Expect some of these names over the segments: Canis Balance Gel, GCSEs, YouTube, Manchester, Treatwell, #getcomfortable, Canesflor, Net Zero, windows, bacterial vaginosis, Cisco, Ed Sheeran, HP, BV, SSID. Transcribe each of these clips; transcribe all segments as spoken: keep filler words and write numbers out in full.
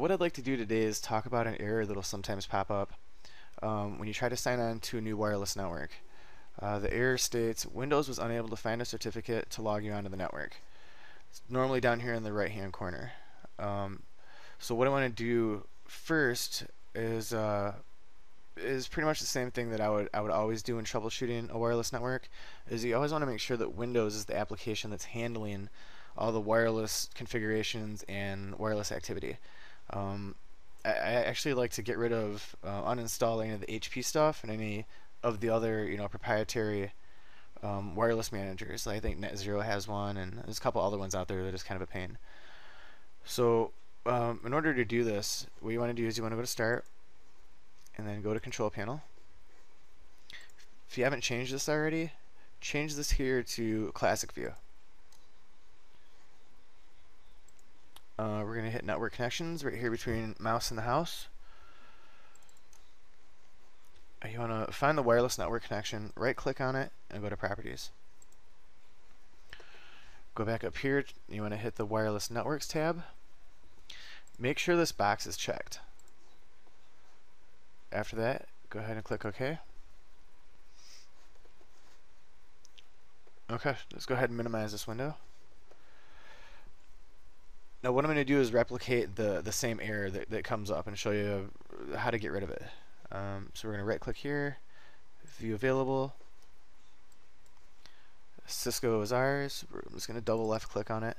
what I'd like to do today is talk about an error that'll sometimes pop up um, when you try to sign on to a new wireless network. Uh, the error states, Windows was unable to find a certificate to log you onto the network. It's normally down here in the right hand corner. Um, so what I want to do first is uh, is pretty much the same thing that I would I would always do in troubleshooting a wireless network, is you always want to make sure that Windows is the application that's handling all the wireless configurations and wireless activity. Um, I, I actually like to get rid of, uh, uninstall any of the H P stuff and any of the other, you know, proprietary um, wireless managers. Like I think Net Zero has one, and there's a couple other ones out there that is kind of a pain. So um, in order to do this, what you want to do is you want to go to Start, and then go to Control Panel. If you haven't changed this already, change this here to Classic View. Uh, we're going to hit Network Connections right here between mouse and the house. You want to find the wireless network connection, right click on it, and go to Properties. Go back up here, you want to hit the Wireless Networks tab. Make sure this box is checked. After that, go ahead and click OK. Okay, let's go ahead and minimize this window. Now what I'm going to do is replicate the, the same error that, that comes up and show you how to get rid of it. Um, so we're going to right click here, View Available, Cisco is ours, we're just going to double left click on it,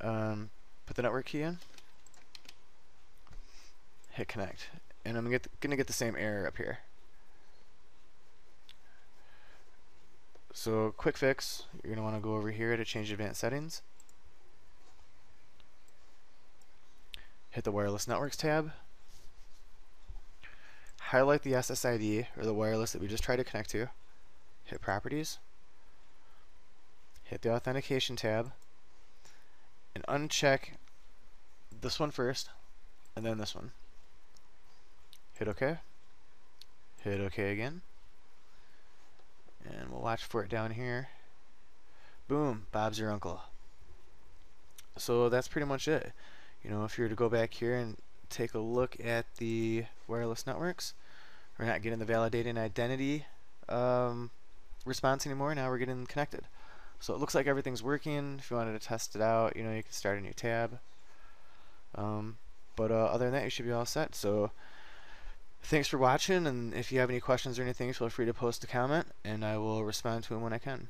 um, put the network key in, hit Connect, and I'm going to get the same error up here. So quick fix, you're going to want to go over here to Change Advanced Settings. Hit the Wireless Networks tab, highlight the S S I D or the wireless that we just tried to connect to, hit Properties, hit the Authentication tab, and uncheck this one first and then this one. Hit OK, hit OK again, and we'll watch for it down here. Boom, Bob's your uncle. So that's pretty much it. You know, if you were to go back here and take a look at the wireless networks, we're not getting the validating identity um, response anymore. Now we're getting connected. So it looks like everything's working. If you wanted to test it out, you know, you can start a new tab. Um, but uh, other than that, you should be all set. So thanks for watching, and if you have any questions or anything, feel free to post a comment, and I will respond to them when I can.